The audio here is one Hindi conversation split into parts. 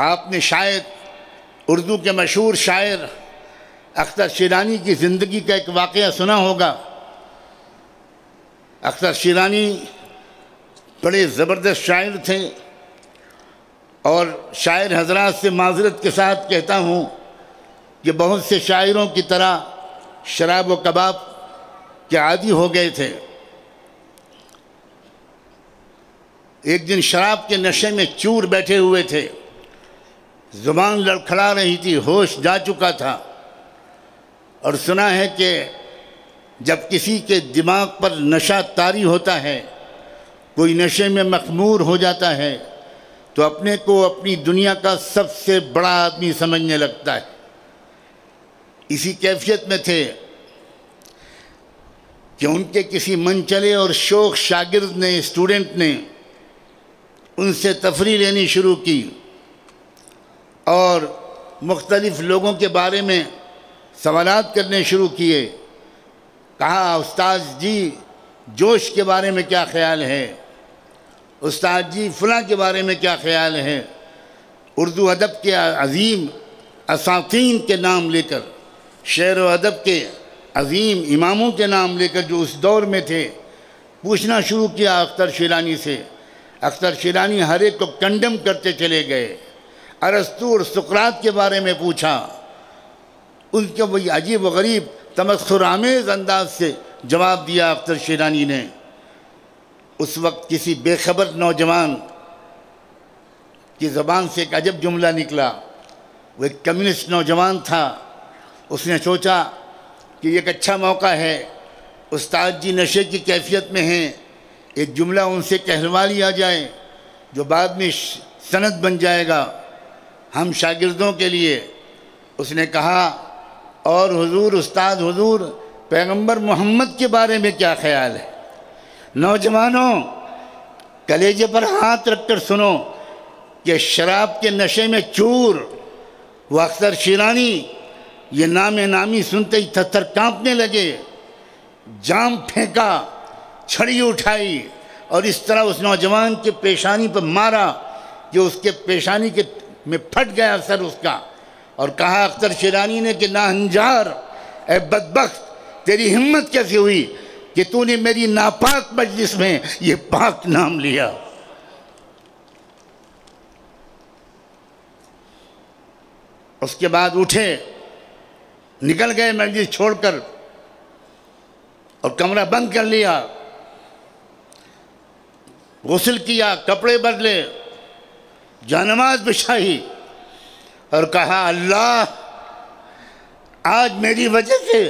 आपने शायद उर्दू के मशहूर शायर अख्तर शिरानी की ज़िंदगी का एक वाक़या सुना होगा। अख्तर शिरानी बड़े ज़बरदस्त शायर थे और शायर हजरात से माजरत के साथ कहता हूँ कि बहुत से शायरों की तरह शराब व कबाब के आदी हो गए थे। एक दिन शराब के नशे में चूर बैठे हुए थे, ज़ुबान लड़खड़ा रही थी, होश जा चुका था और सुना है कि जब किसी के दिमाग पर नशा तारी होता है, कोई नशे में मखमूर हो जाता है तो अपने को अपनी दुनिया का सबसे बड़ा आदमी समझने लगता है। इसी कैफियत में थे कि उनके किसी मनचले और शौक शागिर्द ने, स्टूडेंट ने उनसे तफरी लेनी शुरू की और मुख्तलिफ़ लोगों के बारे में सवालात करने शुरू किए। कहा, उस्ताद जी जोश के बारे में क्या ख्याल है, उस्ताद जी फ़लाँ के बारे में क्या ख्याल है। उर्दू अदब के अज़ीम असातीन के नाम लेकर, शेर व अदब के अज़ीम इमामों के नाम लेकर जो उस दौर में थे, पूछना शुरू किया अख्तर शिरानी से। अख्तर शिरानी हर एक को कंडम करते चले गए। अरस्तू और सुकरात के बारे में पूछा, उनके वही अजीब व गरीब तमस्खुरामेज अंदाज से जवाब दिया अख्तर शिरानी ने। उस वक्त किसी बेखबर नौजवान की ज़बान से एक अजब जुमला निकला। वो एक कम्युनिस्ट नौजवान था। उसने सोचा कि एक अच्छा मौका है, उस्ताद जी नशे की कैफियत में हैं, एक जुमला उनसे कहलवा लिया जाए जो बाद में सनद बन जाएगा हम शागिर्दों के लिए। उसने कहा, और हुजूर, उस्ताद हुजूर पैगंबर मोहम्मद के बारे में क्या ख्याल है। नौजवानों, कलेजे पर हाथ रखकर सुनो कि शराब के नशे में चूर व अख्तर शिरानी ये नामे नामी सुनते ही थर काँपने लगे। जाम फेंका, छड़ी उठाई और इस तरह उस नौजवान के पेशानी पर मारा कि उसके पेशानी के में फट गया सर उसका। और कहा अख्तर शिरानी ने कि नाहंजार, ए बदबख्त, तेरी हिम्मत कैसे हुई कि तूने मेरी नापाक मजलिस में ये पाक नाम लिया। उसके बाद उठे, निकल गए मजलिस छोड़कर और कमरा बंद कर लिया। गुस्ल किया, कपड़े बदले, जानमाज बिछाई और कहा, अल्लाह, आज मेरी वजह से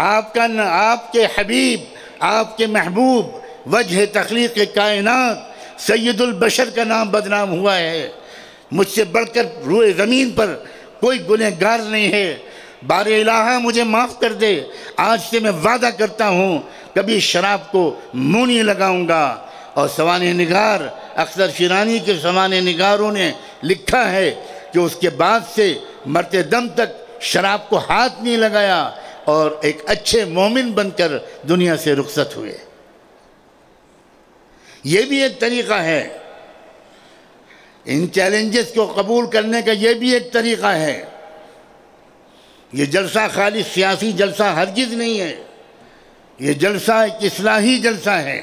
आपका न आपके हबीब, आपके महबूब, वजह तख्लीक कायनात सैयदुल बशर का नाम बदनाम हुआ है। मुझसे बढ़कर रोए ज़मीन पर कोई गुनहगार नहीं है। बारे इलाहा, मुझे माफ़ कर दे। आज से मैं वादा करता हूँ कभी शराब को मुँह नहीं लगाऊँगा। और सवाने निगार अख्तर शिरानी के सवाने निगारों ने लिखा है कि उसके बाद से मरते दम तक शराब को हाथ नहीं लगाया और एक अच्छे मोमिन बनकर दुनिया से रुखसत हुए। ये भी एक तरीक़ा है, इन चैलेंजेस को कबूल करने का ये भी एक तरीक़ा है। ये जलसा खाली सियासी जलसा हरगिज़ नहीं है। ये जलसा एक इस्लाही जलसा है,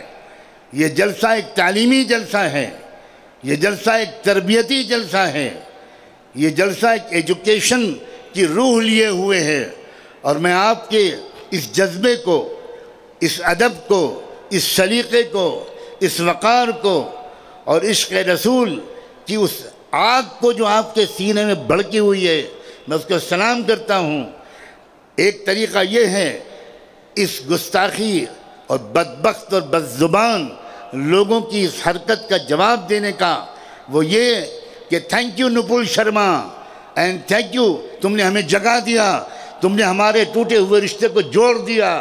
ये जलसा एक तालीमी जलसा है, ये जलसा एक तरबियती जलसा है, ये जलसा एक एजुकेशन की रूह लिए हुए है। और मैं आपके इस जज्बे को, इस अदब को, इस सलीक़े को, इस वक़ार को और इश्क़ रसूल की उस आग को जो आपके सीने में भड़की हुई है, मैं उसको सलाम करता हूँ। एक तरीक़ा ये है, इस गुस्ताखी और बदबख्त और बदज़ुबान लोगों की इस हरकत का जवाब देने का, वो ये कि thank you Nupur Sharma, and thank you, तुमने हमें जगा दिया, तुमने हमारे टूटे हुए रिश्ते को जोड़ दिया।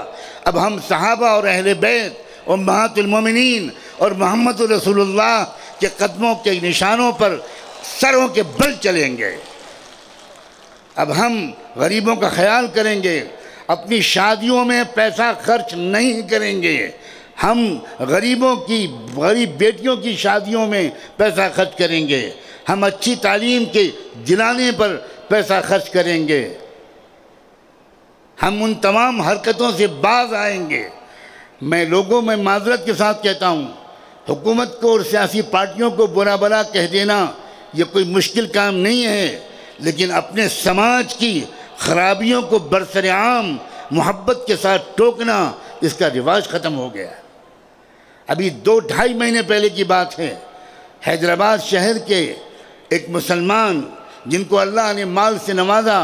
अब हम सहाबा और अहले बैत और उम्महातुल मोमिनीन और मोहम्मद रसूलुल्लाह के कदमों के निशानों पर सरों के बल चलेंगे। अब हम गरीबों का ख्याल करेंगे, अपनी शादियों में पैसा खर्च नहीं करेंगे। हम गरीबों की, गरीब बेटियों की शादियों में पैसा खर्च करेंगे। हम अच्छी तालीम के दिलाने पर पैसा खर्च करेंगे, हम उन तमाम हरकतों से बाज आएंगे। मैं लोगों में माजरत के साथ कहता हूँ, हुकूमत को और सियासी पार्टियों को बुरा भला कह देना ये कोई मुश्किल काम नहीं है, लेकिन अपने समाज की खराबियों को बरसरेआम मोहब्बत के साथ टोकना, इसका रिवाज ख़त्म हो गया। अभी 2-2.5 महीने पहले की बात है, हैदराबाद शहर के एक मुसलमान जिनको अल्लाह ने माल से नवाजा,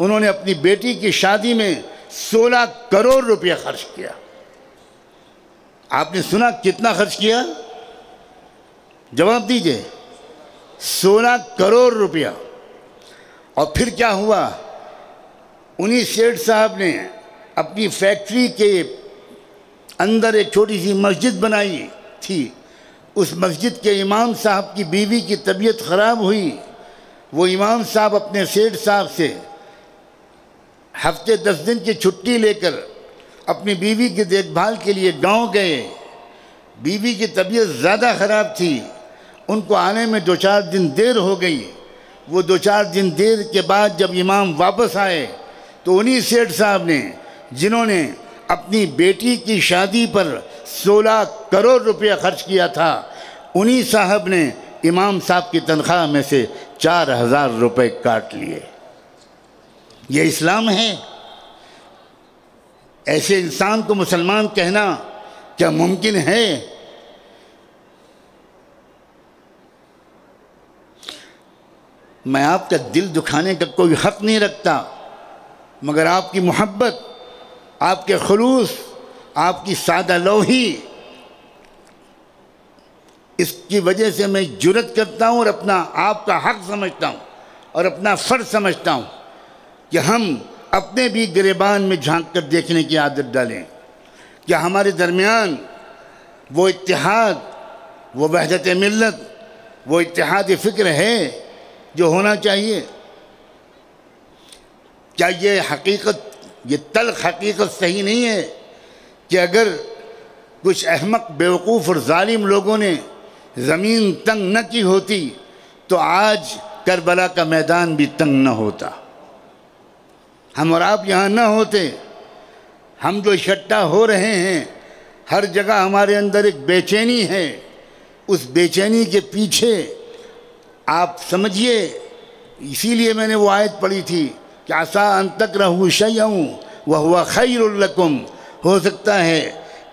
उन्होंने अपनी बेटी की शादी में 16 करोड़ रुपया खर्च किया। आपने सुना कितना खर्च किया? जवाब दीजिए, 16 करोड़ रुपया। और फिर क्या हुआ? उन्हीं सेठ साहब ने अपनी फैक्ट्री के अंदर एक छोटी सी मस्जिद बनाई थी। उस मस्जिद के इमाम साहब की बीवी की तबीयत ख़राब हुई। वो इमाम साहब अपने सेठ साहब से हफ्ते 10 दिन की छुट्टी लेकर अपनी बीवी की देखभाल के लिए गांव गए। बीवी की तबीयत ज़्यादा ख़राब थी, उनको आने में 2-4 दिन देर हो गई। वो 2-4 दिन देर के बाद जब इमाम वापस आए तो उन्हीं सेठ साहब ने, जिन्होंने अपनी बेटी की शादी पर 16 करोड़ रुपया खर्च किया था, उन्हीं साहब ने इमाम साहब की तनख्वाह में से 4000 रुपये काट लिए। ये इस्लाम है? ऐसे इंसान को मुसलमान कहना क्या मुमकिन है? मैं आपका दिल दुखाने का कोई हक़ नहीं रखता, मगर आपकी मोहब्बत, आपके खुलूस, आपकी सादा लोही, इसकी वजह से मैं जुर्रत करता हूँ और अपना आपका हक़ समझता हूँ और अपना फ़र्ज़ समझता हूँ कि हम अपने भी गिरेबान में झांक कर देखने की आदत डालें। क्या हमारे दरमियान वो इत्तेहाद, वो वहदत मिल्लत, वो इत्तेहाद फ़िक्र है जो होना चाहिए? क्या ये हकीकत, ये तल्ख हकीकत सही नहीं है कि अगर कुछ अहमक, बेवकूफ़ और जालिम लोगों ने ज़मीन तंग न की होती तो आज करबला का मैदान भी तंग न होता, हम और आप यहाँ न होते। हम जो इकट्ठा हो रहे हैं, हर जगह हमारे अंदर एक बेचैनी है। उस बेचैनी के पीछे आप समझिए, इसीलिए मैंने वो आयत पढ़ी थी कि आसा अंतक रहू शय्यं व हुवा खैरुल लकुम। हो सकता है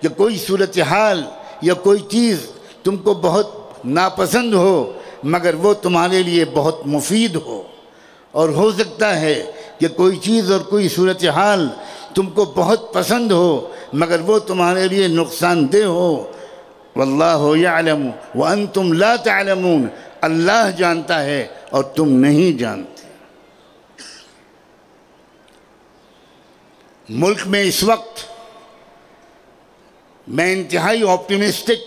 कि कोई सूरत हाल या कोई चीज़ तुमको बहुत नापसंद हो, मगर वो तुम्हारे लिए बहुत मुफीद हो। और हो सकता है कि कोई चीज़ और कोई सूरत हाल तुमको बहुत पसंद हो, मगर वो तुम्हारे लिए नुकसानदेह हो। वल्लाहु यालम व अंतुम ला तालमून। अल्लाह जानता है और तुम नहीं जानते। मुल्क में इस वक्त मैं इंतहाई ऑप्टिमिस्टिक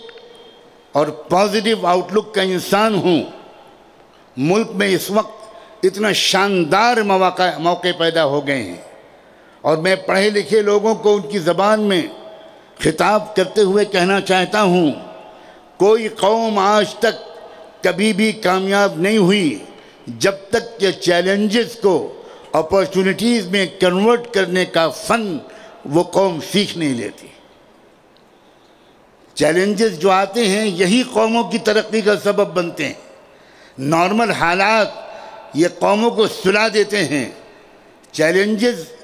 और पॉजिटिव आउटलुक का इंसान हूँ। मुल्क में इस वक्त इतना शानदार मौके पैदा हो गए हैं, और मैं पढ़े लिखे लोगों को उनकी ज़बान में खिताब करते हुए कहना चाहता हूँ, कोई कौम आज तक कभी भी कामयाब नहीं हुई जब तक के चैलेंजेस को अपॉर्चुनिटीज़ में कन्वर्ट करने का फ़न वो कौम सीख नहीं लेती। चैलेंजेस जो आते हैं यही कौमों की तरक्की का सबब बनते हैं। नॉर्मल हालात ये कौमों को सुला देते हैं। चैलेंजेस